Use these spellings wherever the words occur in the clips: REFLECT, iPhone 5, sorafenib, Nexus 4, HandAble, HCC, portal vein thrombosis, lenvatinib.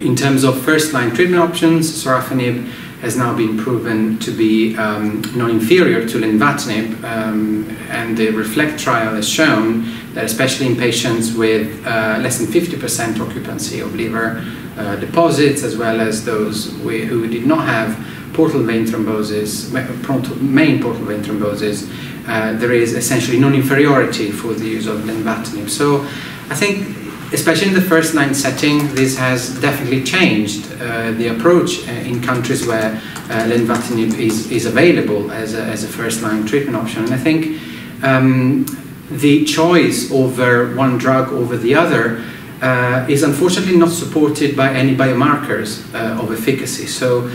In terms of first-line treatment options, sorafenib has now been proven to be non-inferior to lenvatinib, and the REFLECT trial has shown that especially in patients with less than 50% occupancy of liver deposits, as well as those who did not have portal vein thrombosis, main portal vein thrombosis, there is essentially non-inferiority for the use of lenvatinib. So I think, especially in the first-line setting, this has definitely changed the approach in countries where lenvatinib is available as a first-line treatment option. And I think the choice over one drug over the other is unfortunately not supported by any biomarkers of efficacy. So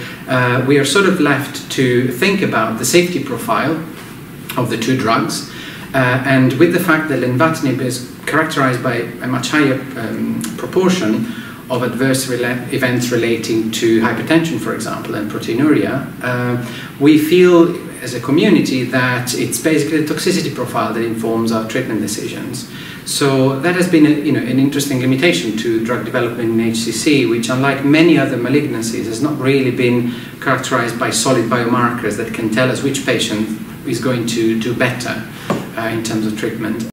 we are sort of left to think about the safety profile of the two drugs. And with the fact that lenvatinib is characterized by a much higher proportion of adverse events relating to hypertension, for example, and proteinuria, we feel as a community that it's basically the toxicity profile that informs our treatment decisions. So that has been an interesting limitation to drug development in HCC, which, unlike many other malignancies, has not really been characterized by solid biomarkers that can tell us which patient is going to do better in terms of treatment.